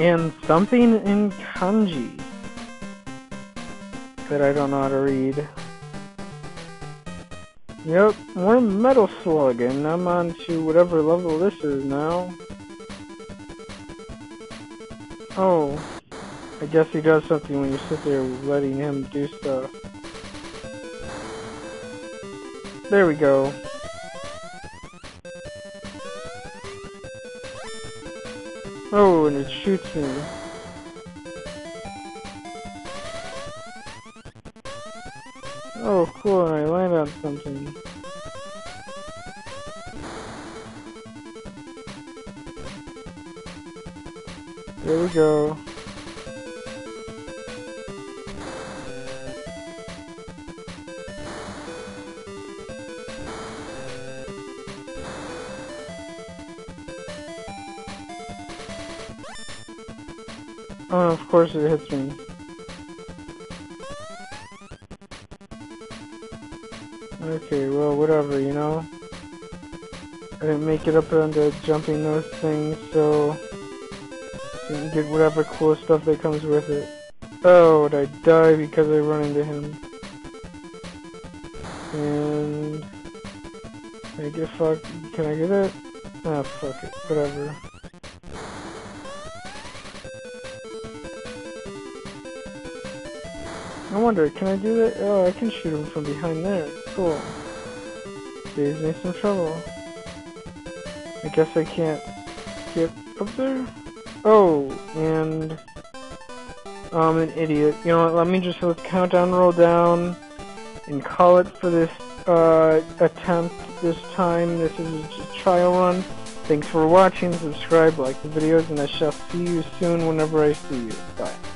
and something in kanji that I don't know how to read. Yep, we're Metal Slug, and I'm on to whatever level this is now. Oh, I guess he does something when you sit there letting him do stuff. There we go. Oh, and it shoots me. Oh, cool, I land on something. There we go. Oh, of course it hits me. Okay, well, whatever, you know? I didn't make it up onto jumping those things, so didn't get whatever cool stuff that comes with it. Oh, and I die because I run into him. And I get fucked. Can I get it? Ah, fuck it. Whatever. I wonder, can I do that? Oh, I can shoot him from behind there. Cool. Saves me some trouble. I guess I can't get up there? Oh, and I'm an idiot. You know what, let me just let the countdown roll down and call it for this attempt this time. This is a trial run. Thanks for watching, subscribe, like the videos, and I shall see you soon whenever I see you. Bye.